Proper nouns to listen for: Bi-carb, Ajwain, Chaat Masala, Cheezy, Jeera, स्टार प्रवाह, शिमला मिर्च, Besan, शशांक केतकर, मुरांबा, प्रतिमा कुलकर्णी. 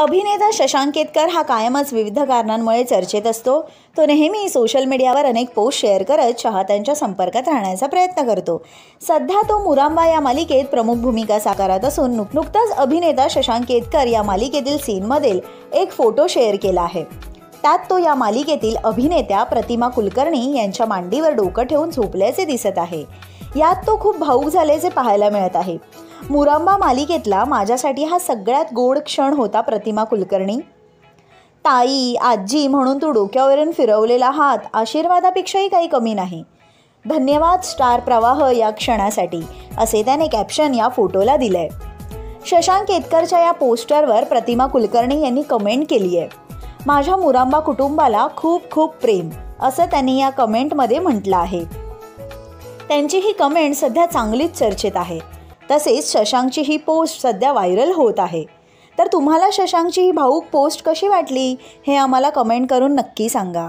अभिनेता शशांक केतकर हा कायमच विविध कारणांमुळे चर्चेत असतो। तो नेहमी सोशल मीडियावर अनेक पोस्ट शेअर करत चाहत्यांच्या संपर्कात राहण्याचा प्रयत्न करतो। सध्या तो मुरांबा या मालिकेत प्रमुख भूमिका साकारत असून नुकताच अभिनेता शशांक केतकर या मालिकेतील सीनमधील एक फोटो शेअर केला आहे। त्यात तो या मालिकेतील अभिनेत्या प्रतिमा कुलकर्णी यांच्या मांडीवर डोकं ठेवून झोपल्याचे दिसत आहे। यात तो खूप भावुक झाल्याचे पाहायला मिळत आहे। मुरांबा मालिकेतला माझ्यासाठी हा सगळ्यात गोड क्षण होता। प्रतिमा कुलकर्णी, ताई आजी म्हणून तू डोक्यावरून फिरवलेला हात आशीर्वादापेक्षाही काही कमी नाही, धन्यवाद स्टार प्रवाह या क्षणासाठी, असे त्याने कॅप्शन या फोटोला दिलंय। शशांक केतकरच्या या पोस्टरवर प्रतिमा कुलकर्णी यांनी कमेंट केली आहे, माझ्या मुरांबा कुटुंबाला खूप खूप प्रेम, असं त्यांनी या कमेंटमध्ये म्हटलं आहे। त्यांची ही कमेंट सध्या चांगलीच चर्चेत आहे। तसेच शशांकची ही पोस्ट सध्या व्हायरल होत आहे। तर तुम्हाला शशांकची ही भावूक पोस्ट कशी वाटली हे आम्हाला कमेंट करून नक्की सांगा।